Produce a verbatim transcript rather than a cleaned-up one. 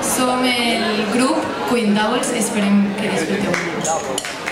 som el grup Guindàvols, esperem que disfruteu.